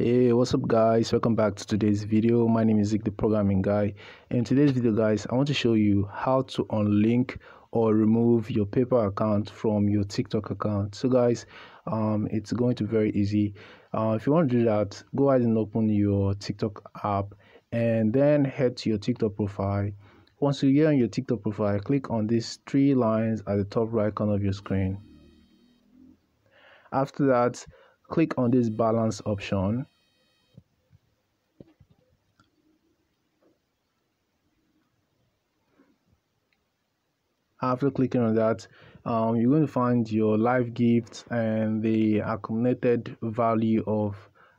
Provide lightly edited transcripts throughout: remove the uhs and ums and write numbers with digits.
Hey, what's up guys, welcome back to today's video. My name is Zick, the programming guy. In today's video guys, I want to show you how to unlink or remove your PayPal account from your TikTok account. So guys, it's going to be very easy. If you want to do that, go ahead and open your TikTok app and then head to your TikTok profile. Once you get on your TikTok profile, click on these three lines at the top right corner of your screen. After that, click on this balance option. After clicking on that, you're going to find your live gifts and the accumulated value of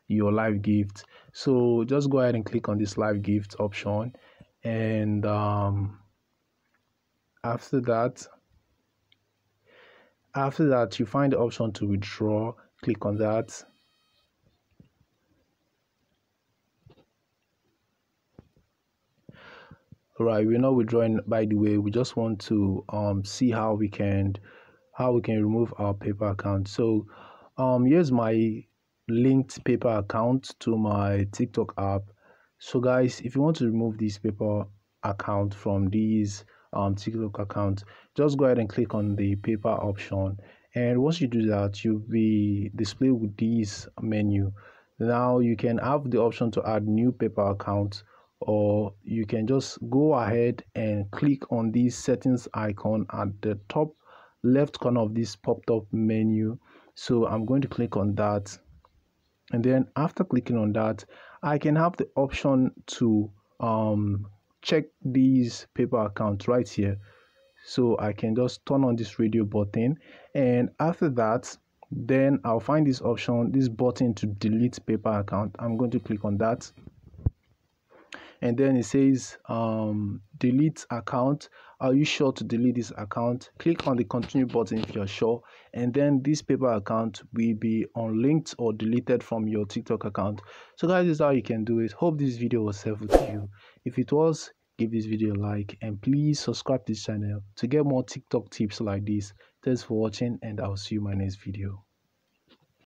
your live gift. So just go ahead and click on this live gift option, and after that you find the option to withdraw. Click on that. All right, we're not withdrawing, by the way. We just want to see how we can remove our PayPal account. So here's my linked PayPal account to my TikTok app. So guys, if you want to remove this PayPal account from these TikTok account, just go ahead and click on the PayPal option. And once you do that, you'll be displayed with this menu. Now you can have the option to add new PayPal account, or you can just go ahead and click on this settings icon at the top left corner of this popped up menu. So I'm going to click on that, and then after clicking on that, I can have the option to check these PayPal accounts right here. So I can just turn on this radio button, and after that, then I'll find this option, this button to delete PayPal account. I'm going to click on that, and then it says delete account. Are you sure to delete this account? Click on the continue button if you're sure, and then this PayPal account will be unlinked or deleted from your TikTok account. So guys, this is how you can do it. Hope this video was helpful to you. If it was, give this video a like, and please subscribe to this channel to get more TikTok tips like this. Thanks for watching, and I'll see you in my next video.